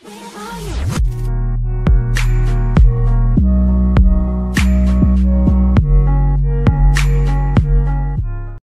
Where are you?